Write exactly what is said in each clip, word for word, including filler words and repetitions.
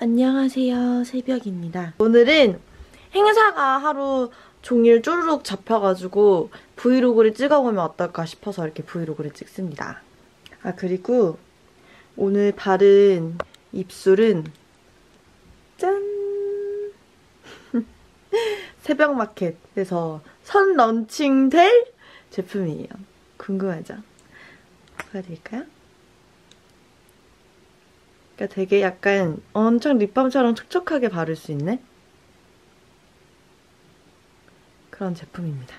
안녕하세요, 새벽입니다. 오늘은 행사가 하루 종일 쪼르륵 잡혀가지고 브이로그를 찍어보면 어떨까 싶어서 이렇게 브이로그를 찍습니다. 아, 그리고 오늘 바른 입술은 짠! 새벽마켓에서 선 런칭될 제품이에요. 궁금하죠? 보여드릴까요? 그러니까 되게 약간 엄청 립밤처럼 촉촉하게 바를 수 있는 그런 제품입니다.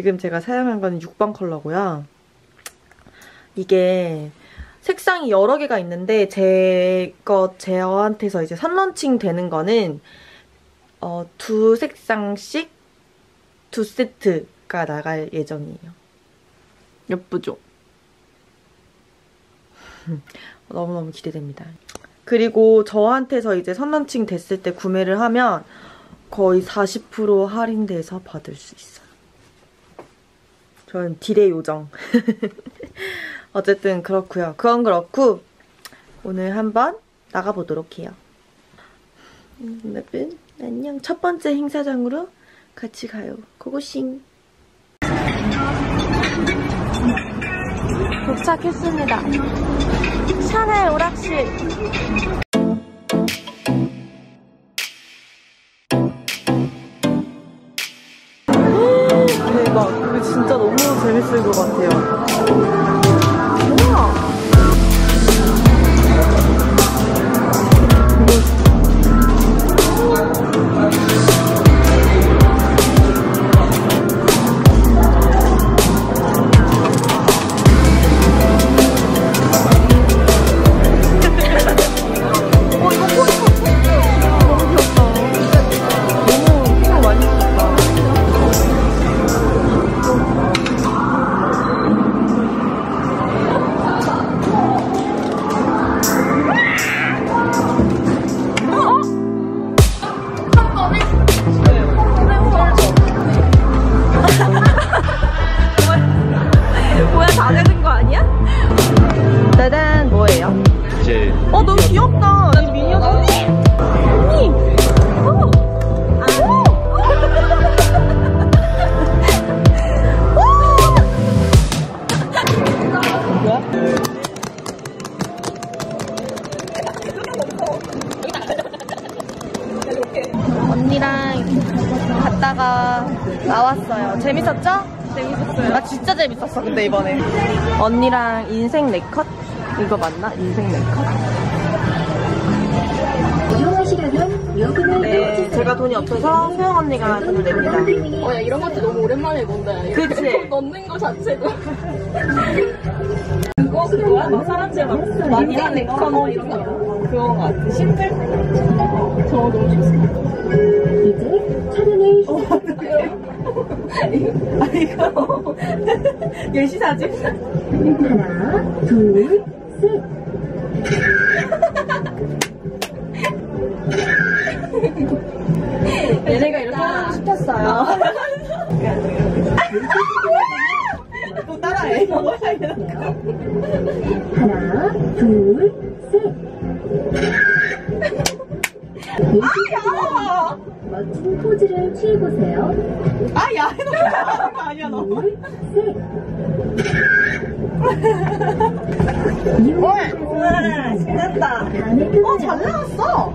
지금 제가 사용한 거는 육 번 컬러고요. 이게 색상이 여러 개가 있는데 제 거, 제어한테서 이제 선런칭 되는 거는 어, 두 색상씩 두 세트가 나갈 예정이에요. 예쁘죠? 너무너무 기대됩니다. 그리고 저한테서 이제 선런칭 됐을 때 구매를 하면 거의 사십 퍼센트 할인돼서 받을 수 있어요. 저는 딜의 요정. 어쨌든 그렇고요. 그건 그렇고 오늘 한번 나가보도록 해요. 여러분 안녕. 첫 번째 행사장으로 같이 가요. 고고싱. 도착했습니다. 샤넬 오락실. 대박. 이거 진짜 너무 재밌을 것 같아요. 나왔어요. 재밌었죠? 재밌었어요. 나 진짜 재밌었어. 근데 이번에 언니랑 인생 네컷? 이거 맞나? 인생 네컷? 네, 제가 돈이 없어서 소영 언니가 돈을 냅니다. 어, 야, 이런 것도 너무 오랜만에 본다. 그치? 넣는 거 자체도 그거 그거야? 막 사람들 막 많이 하는 거 이런 거 그런 거 같아. 심플? 저 너무 재밌어. 이제 촬영을 시작. 아, 이거 예시사지? 하나, 둘, 셋. 얘네가 이렇게 하나 시켰어요. 또 따라해. 하나, 둘, 셋. 아야! 멋진 포즈를 취해보세요. 아, 야! 해놓은 거 아니야, 너. 둘, 셋. 헐! 신난다. 어, 잘 나왔어!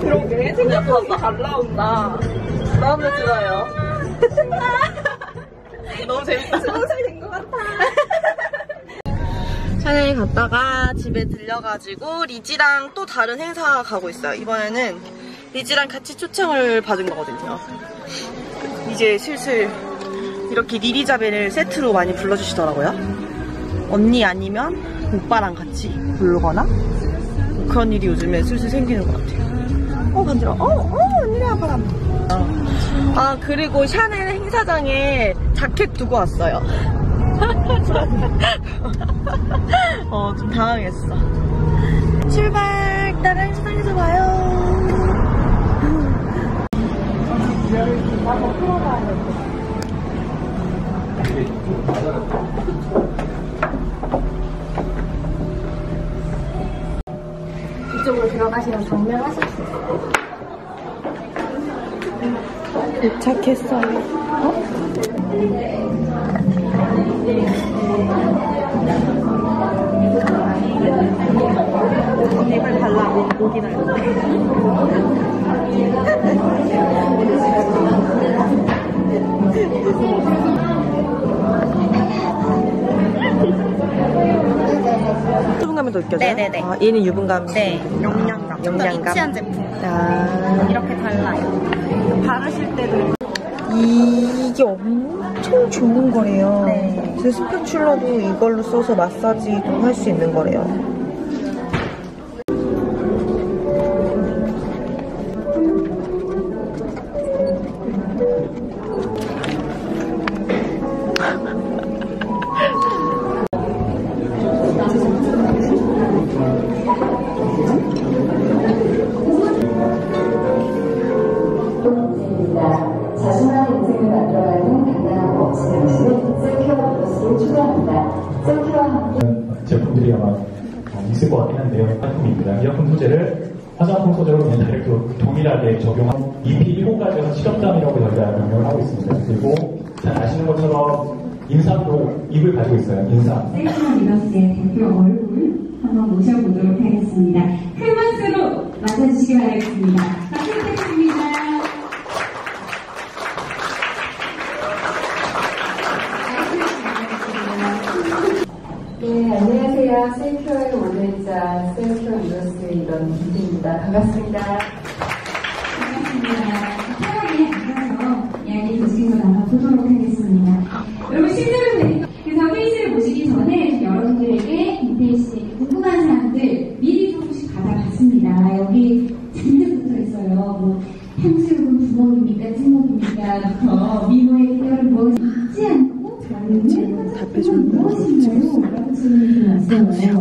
그러게, 생각보다 잘 나온다. 마음에 들어요. 너무 재밌다. 스무 살 된 것 같아. 샤넬 갔다가 집에 들려가지고 리지랑 또 다른 행사 가고 있어요. 이번에는 리지랑 같이 초청을 받은 거거든요. 이제 슬슬 이렇게 니리자벨을 세트로 많이 불러주시더라고요. 언니 아니면 오빠랑 같이 부르거나 그런 일이 요즘에 슬슬 생기는 것 같아요. 어 간지러워. 어, 어 언니랑 바람. 어. 아 그리고 샤넬 행사장에 자켓 두고 왔어요. 어, 좀 당황했어. 출발! 따란시장에서 봐요. 이쪽으로 들어가시면 방문하실 수 있어요. 도착했어요. 어? 입을 발라고 목이 날고. 수분감이 더 느껴져요? 네네네. 아, 얘는 유분감. 네. 영양감. 영양감. 일치한 제품. 아. 이렇게 달라요. 바르실 때도. 이게 엄청 좋은 거래요. 네. 제 스패츌러도 이걸로 써서 마사지도 할 수 있는 거래요. 제품들이 아마 있을 것 같긴 한데요. 화장품입니다. 이어폰 소재를 화장품 소재로 옛날에 그 동일하게 적용한 이피 일호까지에서 실험담이라고 저희가 명명을 하고 있습니다. 그리고 잘 아시는 것처럼 인삼도 입을 가지고 있어요. 인삼. 셀시한 리더스의 대표 얼굴 한번 모셔보도록 하겠습니다. 큰 박수로 맞아주시기 바라겠습니다. 박수 부탁드립니다. 네, 안녕하세요. 셀큐어의 원내자 셀큐어 인더스트리 이런 김태희입니다. 반갑습니다. 반갑습니다. 편하게 앉아서 이야기 도시로 나눠보도록 하겠습니다. 여러분 실제로 되니까 그래서 회의실을 모시기 전에 여러분들에게 김태희 씨에게 궁금한 사항들 미리 조금씩 받아봤습니다. 여기 잔뜩 붙어 있어요. 뭐 향수는 부먹입니까? 찍먹입니까? 어, 미모의 특별한 무엇이 있지 않고 저는 답해주는 무엇인가요? 안녕하세요. 부어 먹는데요.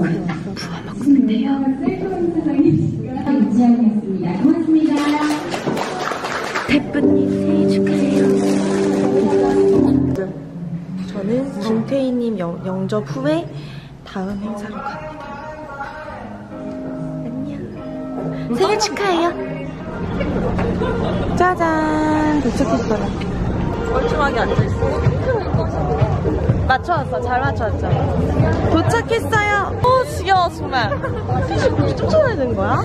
셀프온 사장님과 인지하겠습니다. 고맙습니다. 태프님 생일 축하해요. 저는 정태희님 영접 후에 다음 행사로 갑니다. 안녕. 생일 축하해요. 짜잔. 도착했어요. 멀쩡하게 앉아있어. 맞춰왔어. 잘 맞춰왔죠. 도착했어요. 오, 지겨워 정말. 티슈 굳이 쫓아내야 되는 거야?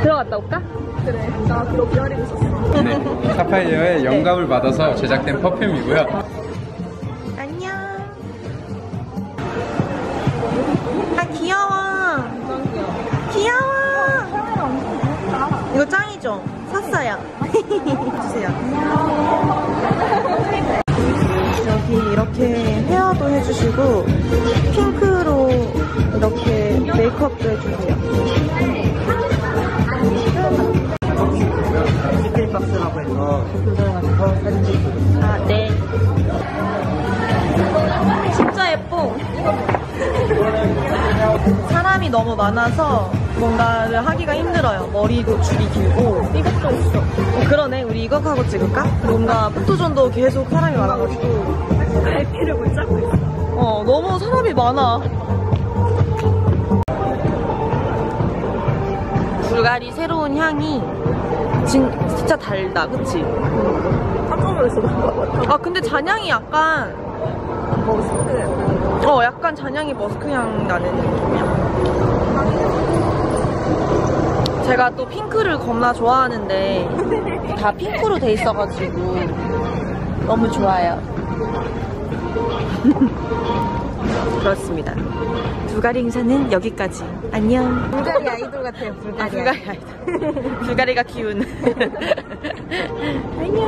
들어갔다 올까? 그래. 나 그거 기다리고 있었어. 네, 사파이어의 영감을 받아서 제작된 퍼퓸이고요. 안녕. 아, 귀여워. 귀여워. 이거 짱이죠? 샀어요. 주세요. 여기 이렇게 헤어도 해주시고 핑크로 이렇게 메이크업도 해주세요. 디테일박스라고 해서 핑크 사용하면서 사진 찍고. 아, 네. 진짜 예뻐. 사람이 너무 많아서 뭔가를 하기가 힘들어요. 머리도 줄이 길고. 이것도 있어. 어, 그러네. 우리 이거 하고 찍을까? 뭔가 포토존도 계속 사람이 많아가지고 갈피를 못 잡고 있어. 어, 너무 사람이 많아. 불가리 새로운 향이 진, 진짜 달다. 그치? 깜짝 놀랐어. 아, 근데 잔향이 약간 머스크. 어, 약간 잔향이 머스크향 나는 느낌이야. 제가 또 핑크를 겁나 좋아하는데 다 핑크로 돼 있어가지고 너무 좋아요. 그렇습니다. 불가리 행사는 여기까지. 안녕. 불가리 아이돌 같아요. 불가리, 아, 불가리 아이돌. 불가리가 키운. 안녕.